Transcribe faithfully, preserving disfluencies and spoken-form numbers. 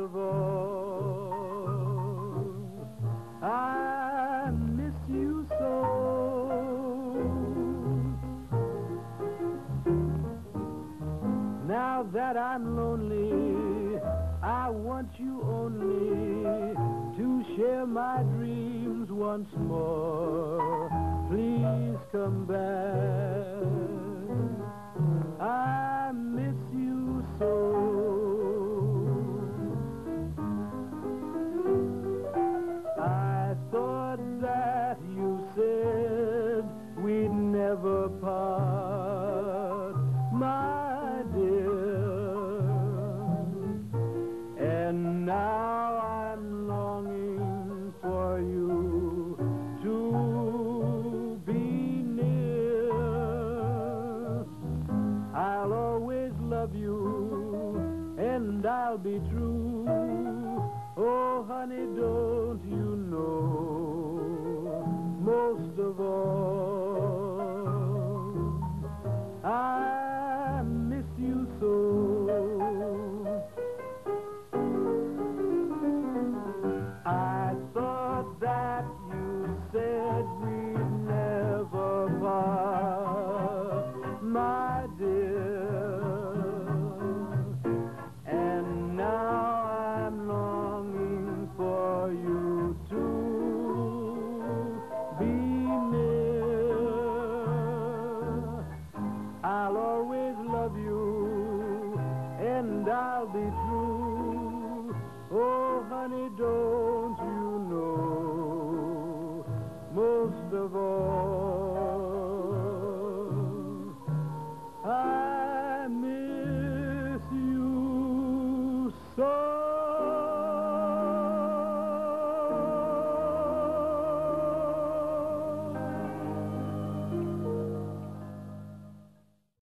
of all. I miss you so. Now that I'm lonely, I want you only to share my dreams once more. Please come back. I miss you so. Never part, my dear, and now I'm longing for you to be near. I'll always love you, and I'll be true. Oh, honey, don't you know, most of all, I miss you so. I thought that you said we'd never part, my dear, and now I'm longing for you to be near. I'll always love you, and I'll be true. Oh, honey, don't you know, most of all,